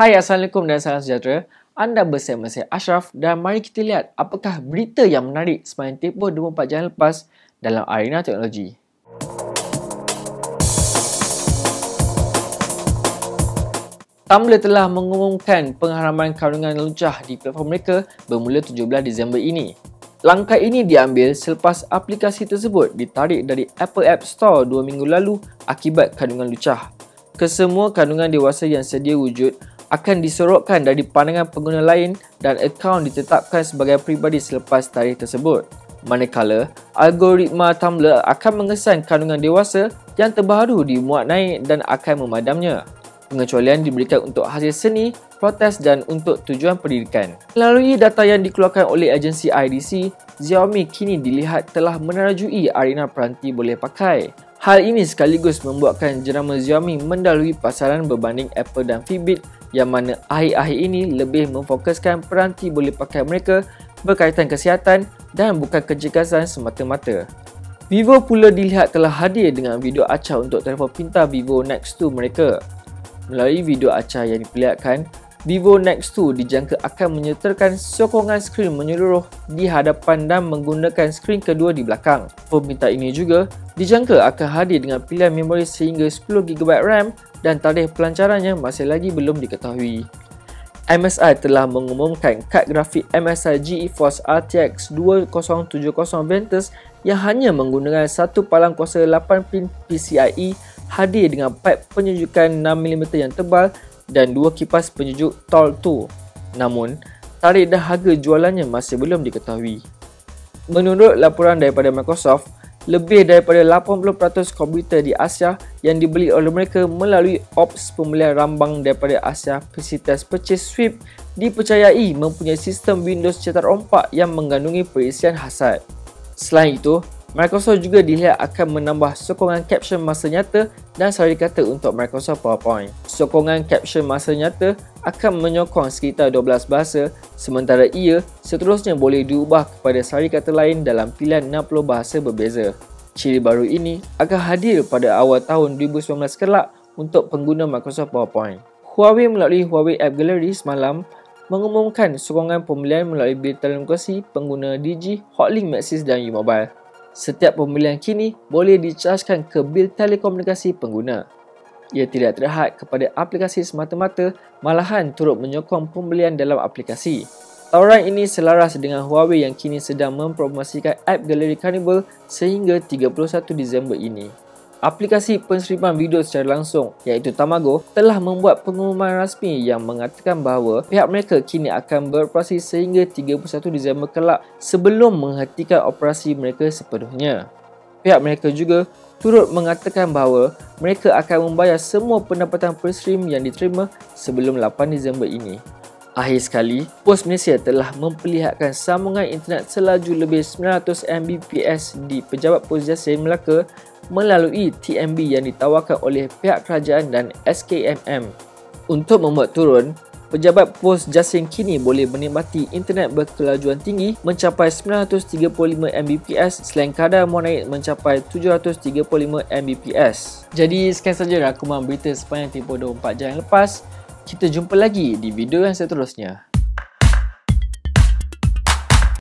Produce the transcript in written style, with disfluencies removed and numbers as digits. Hai, Assalamualaikum dan salam sejahtera. Anda bersama saya Ashraf dan mari kita lihat apakah berita yang menarik sepanjang tempoh 24 jam lepas dalam arena teknologi. Tumblr telah mengumumkan pengharaman kandungan lucah di platform mereka bermula 17 Disember ini. Langkah ini diambil selepas aplikasi tersebut ditarik dari Apple App Store 2 minggu lalu akibat kandungan lucah. Kesemua kandungan dewasa yang sedia wujud akan disorotkan dari pandangan pengguna lain dan akaun ditetapkan sebagai peribadi selepas tarikh tersebut. Manakala, algoritma Tumblr akan mengesan kandungan dewasa yang terbaru dimuat naik dan akan memadamnya. Pengecualian diberikan untuk hasil seni, protes dan untuk tujuan pendidikan. Melalui data yang dikeluarkan oleh agensi IDC, Xiaomi kini dilihat telah menerajui arena peranti boleh pakai. Hal ini sekaligus membuatkan jenama Xiaomi mendahului pasaran berbanding Apple dan Fitbit, yang mana akhir-akhir ini lebih memfokuskan peranti boleh pakai mereka berkaitan kesihatan dan bukan kecergasan semata-mata. Vivo pula dilihat telah hadir dengan video acah untuk telefon pintar Vivo NEX 2 mereka. Melalui video acah yang diperlihatkan, Vivo NEX 2 dijangka akan menyertakan sokongan skrin menyeluruh di hadapan dan menggunakan skrin kedua di belakang. Peminta ini juga dijangka akan hadir dengan pilihan memori sehingga 10GB RAM dan tarikh pelancarannya masih lagi belum diketahui. MSI telah mengumumkan kad grafik MSI GeForce RTX 2070 Ventus yang hanya menggunakan satu palang kuasa 8-pin PCIe, hadir dengan pipe penyejukan 6mm yang tebal dan dua kipas penyejuk Torx. Namun, tarikh dan harga jualannya masih belum diketahui. Menurut laporan daripada Microsoft, lebih daripada 80% komputer di Asia yang dibeli oleh mereka melalui ops pembelian rambang daripada Asia PC Test Purchase Sweep dipercayai mempunyai sistem Windows cetak rompak yang mengandungi perisian hasad. Selain itu, Microsoft juga dilihat akan menambah sokongan caption masa nyata dan sari kata untuk Microsoft PowerPoint. Sokongan caption masa nyata akan menyokong sekitar 12 bahasa, sementara ia seterusnya boleh diubah kepada sari kata lain dalam pilihan 60 bahasa berbeza. Ciri baru ini akan hadir pada awal tahun 2019 kelak untuk pengguna Microsoft PowerPoint. Huawei melalui Huawei App Gallery semalam mengumumkan sokongan pembelian melalui bil telekomunikasi pengguna Digi, Hotlink, Maxis dan U Mobile. Setiap pembelian kini boleh dicajkan ke bil telekomunikasi pengguna. Ia tidak terhad kepada aplikasi semata-mata, malahan turut menyokong pembelian dalam aplikasi. Tawaran ini selaras dengan Huawei yang kini sedang mempromosikan App Gallery Carnival sehingga 31 Disember ini. Aplikasi penerimaan video secara langsung iaitu Tamago telah membuat pengumuman rasmi yang mengatakan bahawa pihak mereka kini akan beroperasi sehingga 31 Disember kelak sebelum menghentikan operasi mereka sepenuhnya. Pihak mereka juga turut mengatakan bahawa mereka akan membayar semua pendapatan per-stream yang diterima sebelum 8 Disember ini. Akhir sekali, POS Malaysia telah memperlihatkan sambungan internet selaju lebih 900 Mbps di Pejabat Pos Jessim Melaka melalui TNB yang ditawarkan oleh pihak kerajaan dan SKMM. Untuk membuat turun, Pejabat Pos Jessim kini boleh menikmati internet berkelajuan tinggi mencapai 935 Mbps selain kadar monaik mencapai 735 Mbps. Jadi sekian saja rangkuman berita sepanjang tempoh 24 jam yang lepas. Kita jumpa lagi di video yang seterusnya.